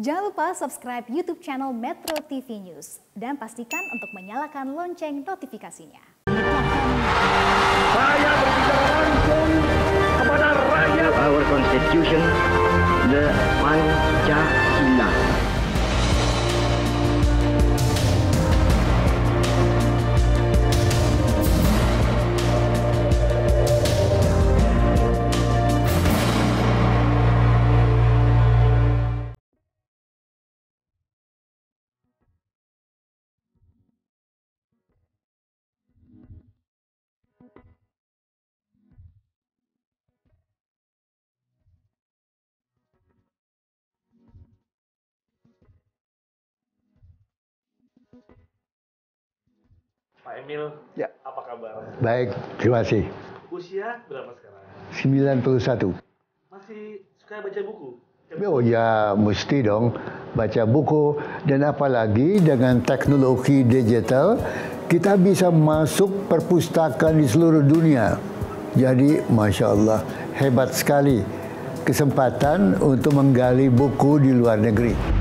Jangan lupa subscribe YouTube channel Metro TV News dan pastikan untuk menyalakan lonceng notifikasinya. Saya berbicara langsung kepada rakyat. Our Constitution, the Pancasila. Pak Emil, ya. Apa kabar? Baik, terima kasih. Usia berapa sekarang? 91. Masih suka baca buku? Oh ya, mesti dong baca buku. Dan apalagi dengan teknologi digital, kita bisa masuk perpustakaan di seluruh dunia. Jadi, Masya Allah, hebat sekali kesempatan untuk menggali buku di luar negeri.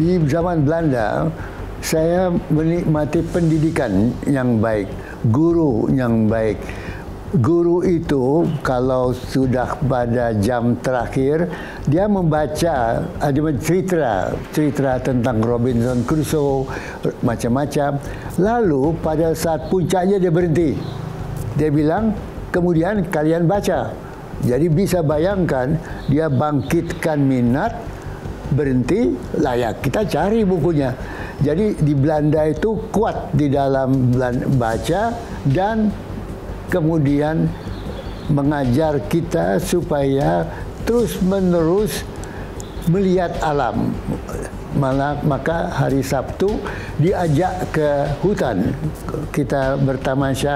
Di zaman Belanda, saya menikmati pendidikan yang baik, guru yang baik. Guru itu kalau sudah pada jam terakhir, dia membaca, ada cerita tentang Robinson Crusoe, macam-macam. Lalu pada saat puncaknya dia berhenti. Dia bilang, kemudian kalian baca. Jadi bisa bayangkan, dia bangkitkan minat, berhenti, layak kita cari bukunya. Jadi di Belanda itu kuat di dalam baca dan kemudian mengajar kita supaya terus-menerus melihat alam. Maka hari Sabtu diajak ke hutan. Kita bertamasya,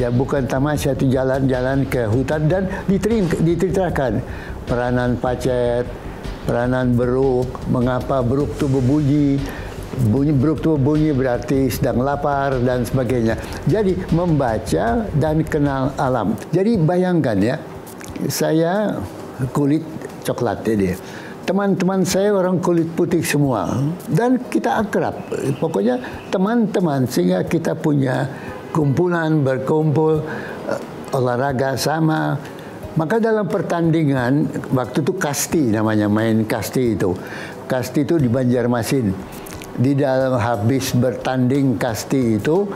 ya bukan tamasya, itu jalan-jalan ke hutan dan diceritakan peranan pacet, peranan beruk, mengapa beruk itu berbunyi, beruk itu berbunyi berarti sedang lapar dan sebagainya. Jadi membaca dan kenal alam. Jadi bayangkan ya, saya kulit coklat ya, teman-teman saya orang kulit putih semua dan kita akrab. Pokoknya teman-teman sehingga kita punya kumpulan berkumpul, olahraga sama. Maka dalam pertandingan, waktu itu kasti namanya, main kasti itu. Kasti itu di Banjarmasin. Di dalam habis bertanding kasti itu,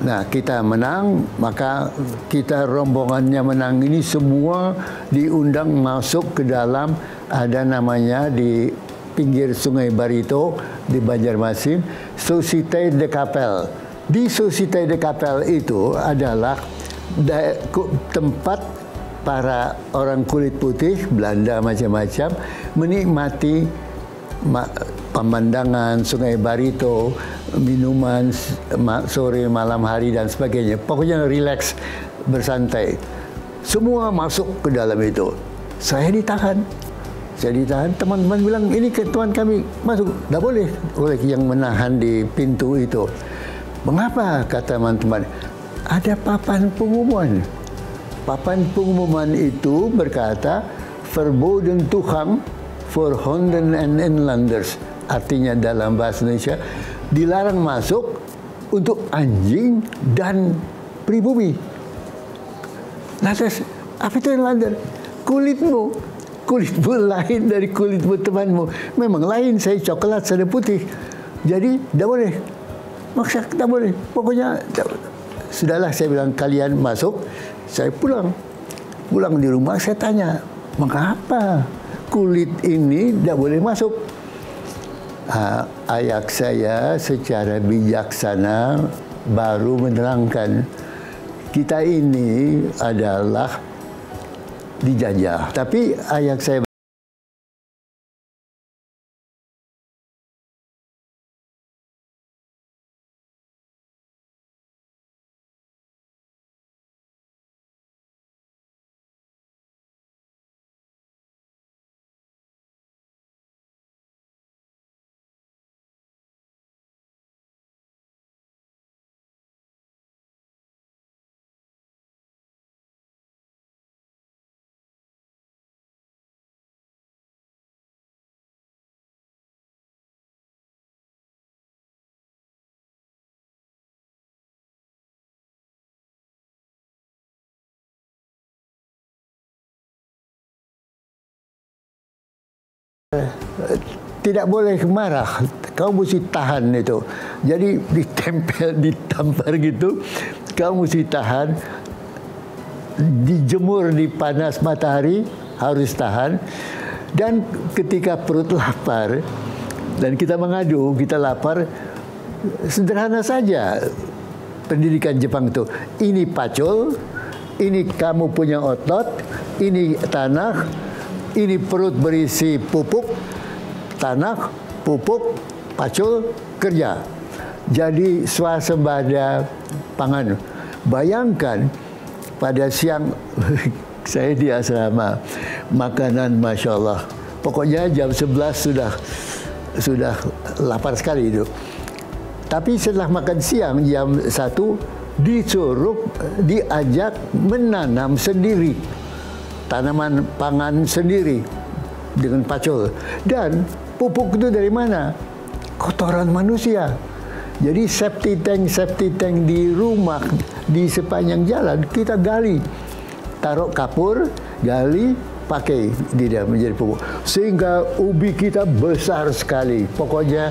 nah kita menang, maka kita rombongannya menang ini semua diundang masuk ke dalam, ada namanya di pinggir sungai Barito, di Banjarmasin, Société de Capel. Di Société de Capel itu adalah tempat para orang kulit putih, Belanda macam-macam, menikmati pemandangan sungai Barito, minuman sore, malam hari, dan sebagainya. Pokoknya relax, bersantai. Semua masuk ke dalam itu. Saya ditahan. Teman-teman bilang, ini ketuan kami masuk. Nggak boleh oleh yang menahan di pintu itu. Mengapa, kata teman-teman? Ada papan pengumuman. Papan pengumuman itu berkata verboden toegang voor honden en inlanders. Artinya dalam bahasa Indonesia, dilarang masuk untuk anjing dan pribumi. Lantas, apa itu inlander? Kulitmu lain dari kulitmu temanmu. Memang lain, saya coklat, saya putih. Jadi, tidak boleh. Maksa, tidak boleh. Pokoknya, sudahlah saya bilang kalian masuk. Saya pulang di rumah, saya tanya, mengapa kulit ini tidak boleh masuk? Ayah saya secara bijaksana baru menerangkan, kita ini adalah dijajah. Tapi ayah saya Tidak boleh marah, kau mesti tahan itu. Jadi ditempel, ditampar gitu, kau mesti tahan. Dijemur di panas matahari, harus tahan. Dan ketika perut lapar, dan kita mengadu, kita lapar, sederhana saja pendidikan Jepang itu. Ini pacul, ini kamu punya otot, ini tanah, ini perut berisi pupuk, tanah, pupuk, pacul, kerja. Jadi swasembada pangan. Bayangkan pada siang saya di asrama, makanan Masya Allah. Pokoknya jam 11 sudah lapar sekali itu. Tapi setelah makan siang jam 1 disuruh, diajak menanam sendiri tanaman pangan sendiri dengan pacul. Dan pupuk itu dari mana? Kotoran manusia. Jadi septic tank di rumah di sepanjang jalan kita gali, taruh kapur, gali, pakai tidak menjadi pupuk, sehingga ubi kita besar sekali. Pokoknya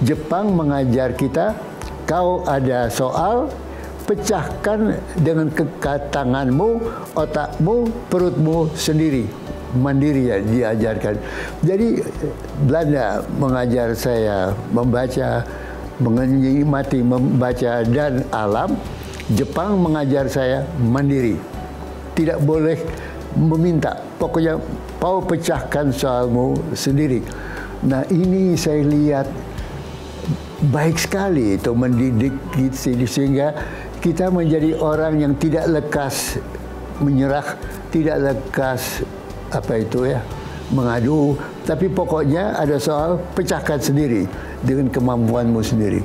Jepang mengajar kita, kau ada soal, pecahkan dengan tanganmu, otakmu, perutmu sendiri, mandiri ya diajarkan. Jadi Belanda mengajar saya membaca, mengenyimati membaca dan alam. Jepang mengajar saya mandiri, tidak boleh meminta. Pokoknya kau pecahkan soalmu sendiri. Nah ini saya lihat baik sekali itu mendidik gitu, sehingga kita menjadi orang yang tidak lekas menyerah, tidak lekas apa itu ya mengadu. Tapi pokoknya ada soal, pecahkan sendiri dengan kemampuanmu sendiri.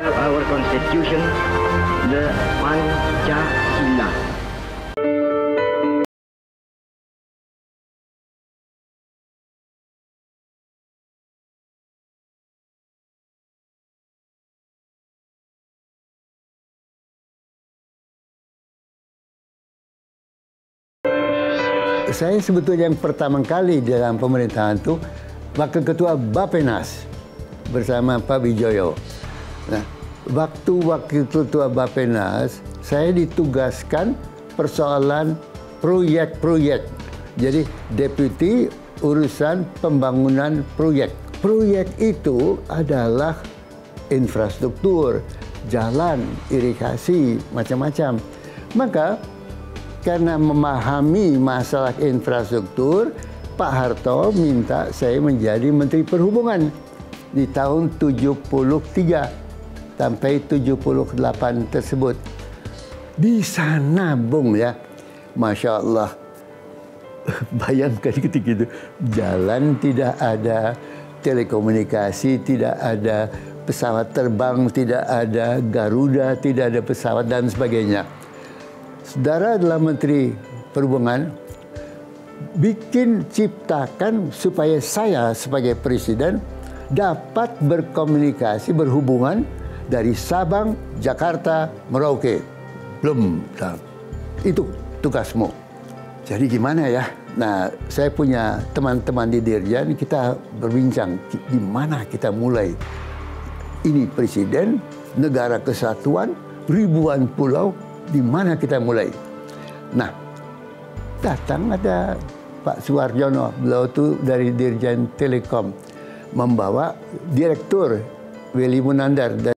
Our Constitution, the Pancasila. Saya sebetulnya yang pertama kali dalam pemerintahan itu Wakil Ketua Bappenas bersama Pak Wijoyo. Nah, waktu Wakil Ketua Bappenas, saya ditugaskan persoalan proyek. Jadi deputi urusan pembangunan proyek. Proyek itu adalah infrastruktur, jalan, irigasi, macam-macam. Maka karena memahami masalah infrastruktur, Pak Harto minta saya menjadi Menteri Perhubungan di tahun 73 sampai 78 tersebut. Di sana, Bung, ya. Masya Allah. Bayangkan ketika itu, jalan tidak ada, telekomunikasi tidak ada, pesawat terbang tidak ada, Garuda tidak ada pesawat, dan sebagainya. Saudara adalah Menteri Perhubungan, ciptakan supaya saya sebagai Presiden dapat berkomunikasi, berhubungan dari Sabang, Jakarta, Merauke. Belum, itu tugasmu. Jadi gimana ya? Nah, saya punya teman-teman di Dirjen, kita berbincang gimana kita mulai. Ini Presiden, negara kesatuan, ribuan pulau, di mana kita mulai. Nah, datang ada Pak Soewardjono, beliau itu dari Dirjen Telekom, membawa Direktur Willy Munandar.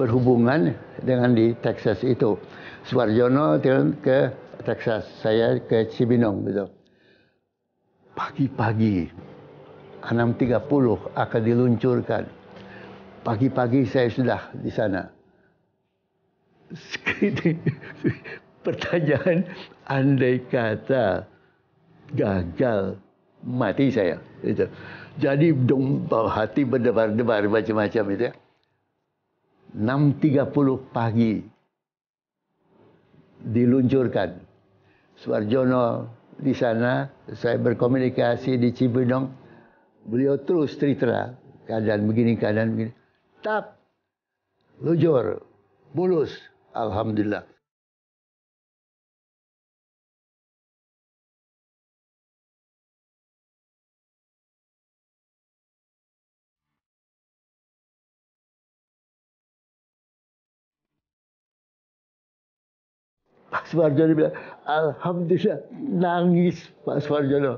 berhubungan dengan di Texas itu. Soewardjono ke Texas, saya ke Cibinong gitu. Pagi-pagi 6.30 akan diluncurkan. Pagi-pagi saya sudah di sana. Pertanyaan, andai kata gagal, mati saya. Gitu. Jadi hati berdebar-debar macam-macam itu ya. 6.30 pagi diluncurkan. Soewardjono di sana, saya berkomunikasi di Cibinong. Beliau terus Tritra, keadaan begini. Tap, lujur, bulus, alhamdulillah. Pak Soewardjono bilang, alhamdulillah, nangis Pak Soewardjono.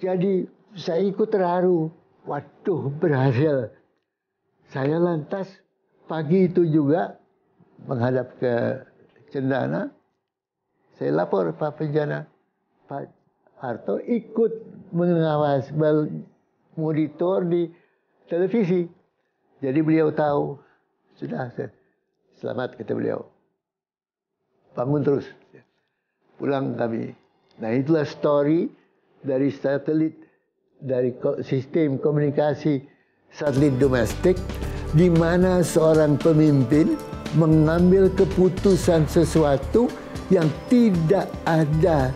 Jadi saya ikut terharu, waduh berhasil. Saya lantas pagi itu juga menghadap ke Cendana. Saya lapor Pak Penjana, Pak Harto ikut mengawasi, monitor di televisi. Jadi beliau tahu, sudah selamat kata beliau. Bangun terus, pulang kami. Nah itulah story dari satelit, dari sistem komunikasi satelit domestik, di mana seorang pemimpin mengambil keputusan sesuatu yang tidak ada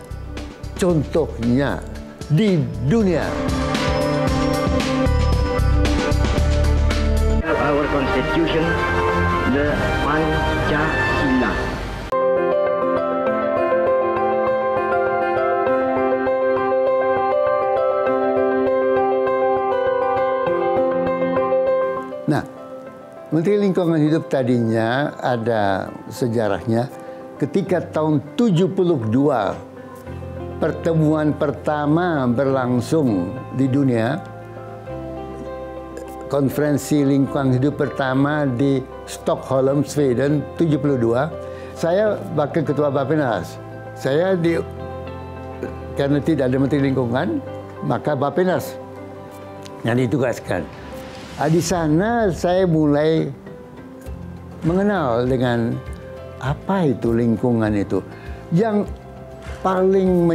contohnya di dunia. Our Constitution, the Pancasila. Menteri Lingkungan Hidup tadinya ada sejarahnya ketika tahun 72 pertemuan pertama berlangsung di dunia. Konferensi Lingkungan Hidup pertama di Stockholm, Sweden, 72. Saya wakil ketua Bappenas. Saya karena tidak ada Menteri Lingkungan, maka Bappenas yang ditugaskan. Di sana saya mulai mengenal dengan apa itu lingkungan itu. Yang paling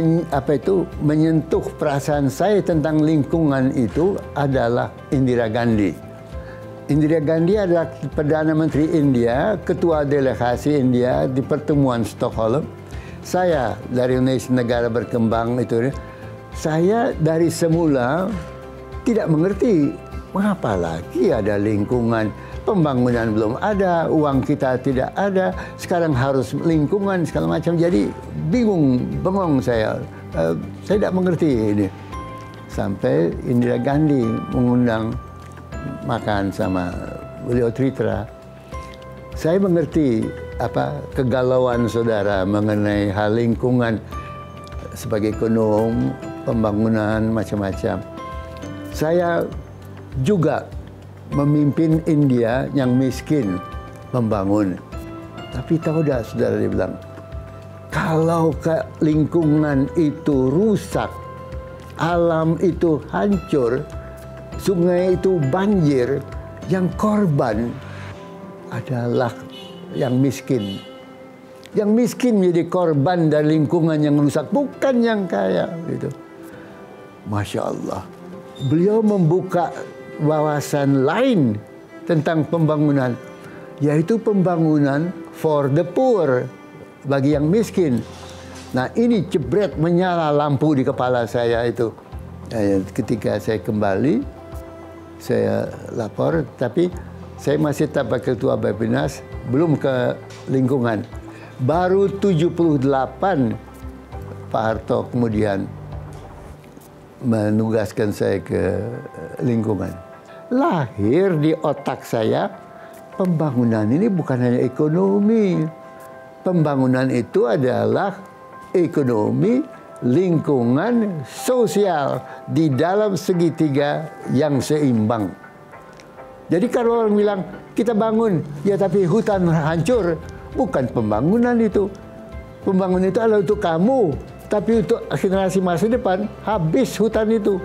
menyentuh perasaan saya tentang lingkungan itu adalah Indira Gandhi. Indira Gandhi adalah Perdana Menteri India, ketua delegasi India di pertemuan Stockholm. Saya dari Indonesia, negara berkembang itu, saya dari semula tidak mengerti. Mengapa lagi ada lingkungan, pembangunan belum ada, uang kita tidak ada, sekarang harus lingkungan segala macam. Jadi bingung, bengong saya. Saya tidak mengerti ini. Sampai Indira Gandhi mengundang makan sama beliau Tritra. Saya mengerti apa kegalauan saudara mengenai hal lingkungan sebagai ekonom, pembangunan macam-macam. Saya juga memimpin India yang miskin membangun. Tapi tahu dah saudara dibilang, kalau lingkungan itu rusak, alam itu hancur, sungai itu banjir, yang korban adalah yang miskin. Yang miskin menjadi korban dari lingkungan yang rusak, bukan yang kaya. Gitu. Masya Allah. Beliau membuka wawasan lain tentang pembangunan, yaitu pembangunan for the poor, bagi yang miskin. Nah ini jebret menyala lampu di kepala saya itu. Ketika saya kembali, saya lapor, tapi saya masih tetap wakil ketua Bappenas, belum ke lingkungan. Baru 78 Pak Harto kemudian menugaskan saya ke lingkungan. Lahir di otak saya, pembangunan ini bukan hanya ekonomi. Pembangunan itu adalah ekonomi, lingkungan, sosial, di dalam segitiga yang seimbang. Jadi kalau orang bilang, kita bangun, ya tapi hutan hancur. Bukan pembangunan itu. Pembangunan itu adalah untuk kamu. Tapi untuk generasi masa depan, habis hutan itu.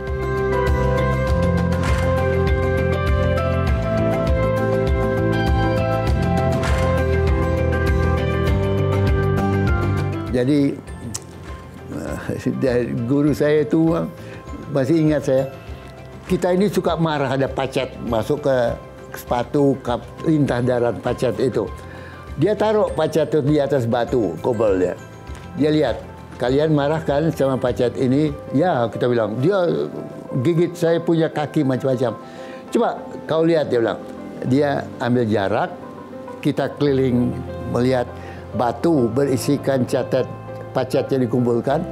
Jadi guru saya itu masih ingat saya. Kita ini suka marah ada pacet masuk ke sepatu kap lintah darat pacet itu. Dia taruh pacet itu di atas batu kobel dia. Dia lihat, kalian marah kan sama pacet ini? Ya, kita bilang, dia gigit saya punya kaki macam-macam. Coba kau lihat, dia bilang. Dia ambil jarak, kita keliling melihat batu berisikan catat pacet yang dikumpulkan.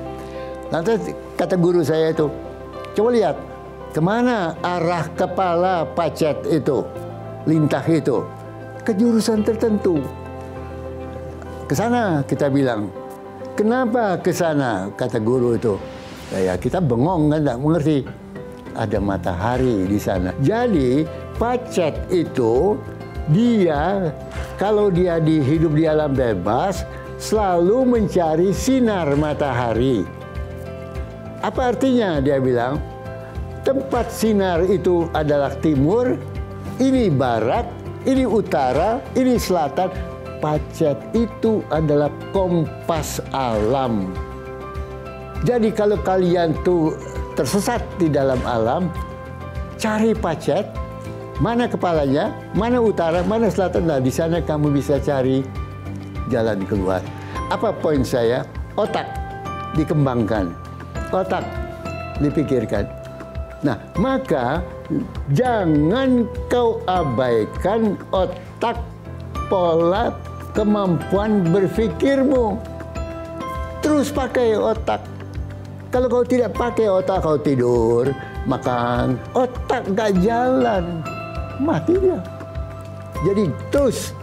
Lantas kata guru saya itu, coba lihat kemana arah kepala pacet itu, lintah itu, ke jurusan tertentu. Ke sana kita bilang, kenapa ke sana? Kata guru itu. Ya kita bengong kan, nggak mengerti. Ada matahari di sana. Jadi pacet itu dia kalau dia hidup di alam bebas selalu mencari sinar matahari. Apa artinya dia bilang? Tempat sinar itu adalah timur, ini barat, ini utara, ini selatan. Pacet itu adalah kompas alam. Jadi kalau kalian tuh tersesat di dalam alam, cari pacet. Mana kepalanya, mana utara, mana selatan. Nah, di sana kamu bisa cari jalan keluar. Apa poin saya? Otak dikembangkan. Otak dipikirkan. Nah, maka jangan kau abaikan otak, pola, kemampuan berpikirmu. Terus pakai otak. Kalau kau tidak pakai otak, kau tidur, makan, otak gak jalan. Mati dia. Jadi terus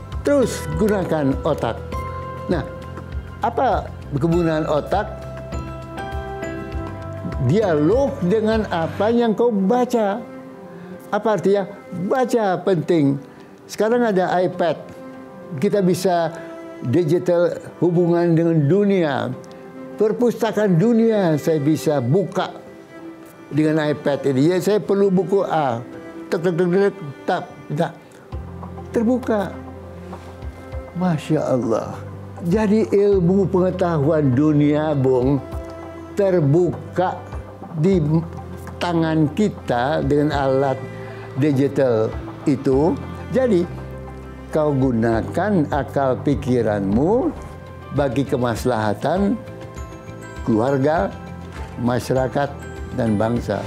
gunakan otak. Nah, apa kegunaan otak? Dialog dengan apa yang kau baca. Apa artinya? Baca penting. Sekarang ada iPad. Kita bisa digital hubungan dengan dunia. Perpustakaan dunia saya bisa buka dengan iPad ini. Ya, saya perlu buku A. Tak. Terbuka. Masya Allah. Jadi ilmu pengetahuan dunia, Bung, terbuka di tangan kita dengan alat digital itu. Jadi kau gunakan akal pikiranmu bagi kemaslahatan keluarga, masyarakat, dan bangsa.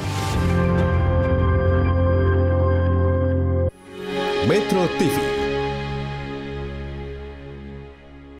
Metro TV.